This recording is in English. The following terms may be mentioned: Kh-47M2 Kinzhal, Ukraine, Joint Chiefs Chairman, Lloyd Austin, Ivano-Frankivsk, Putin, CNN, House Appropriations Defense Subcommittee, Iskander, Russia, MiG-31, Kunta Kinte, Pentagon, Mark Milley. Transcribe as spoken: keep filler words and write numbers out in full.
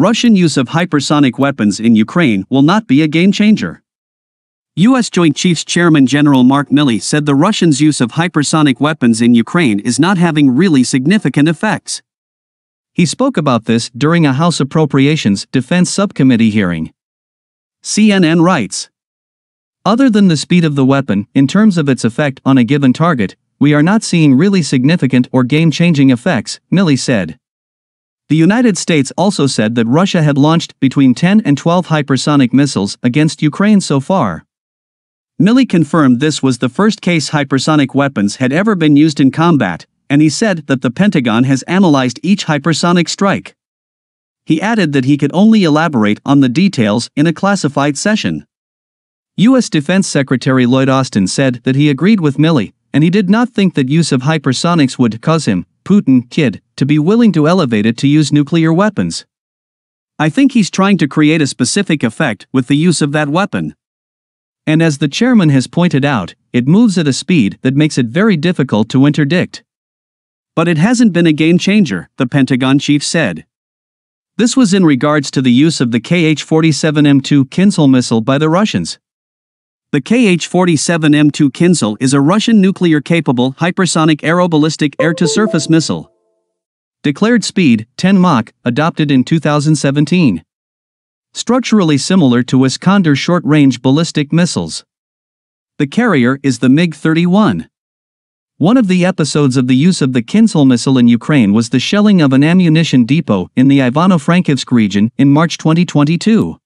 Russian use of hypersonic weapons in Ukraine will not be a game-changer. U S Joint Chiefs Chairman General Mark Milley said the Russians' use of hypersonic weapons in Ukraine is not having really significant effects. He spoke about this during a House Appropriations Defense Subcommittee hearing. C N N writes, "Other than the speed of the weapon, in terms of its effect on a given target, we are not seeing really significant or game-changing effects," Milley said. The United States also said that Russia had launched between ten and twelve hypersonic missiles against Ukraine so far. Milley confirmed this was the first case hypersonic weapons had ever been used in combat, and he said that the Pentagon has analyzed each hypersonic strike. He added that he could only elaborate on the details in a classified session. U S Defense Secretary Lloyd Austin said that he agreed with Milley, and he did not think that use of hypersonics would cause him, Putin, kid, to be willing to elevate it to use nuclear weapons. "I think he's trying to create a specific effect with the use of that weapon. And as the chairman has pointed out, it moves at a speed that makes it very difficult to interdict. But it hasn't been a game changer," the Pentagon chief said. This was in regards to the use of the K H forty-seven M two Kinzhal missile by the Russians. The K H forty-seven M two Kinzhal is a Russian nuclear-capable hypersonic aeroballistic air-to-surface missile. Declared speed, ten Mach, adopted in two thousand seventeen. Structurally similar to Iskander short-range ballistic missiles. The carrier is the MiG thirty-one. One of the episodes of the use of the Kinzhal missile in Ukraine was the shelling of an ammunition depot in the Ivano-Frankivsk region in March twenty twenty-two.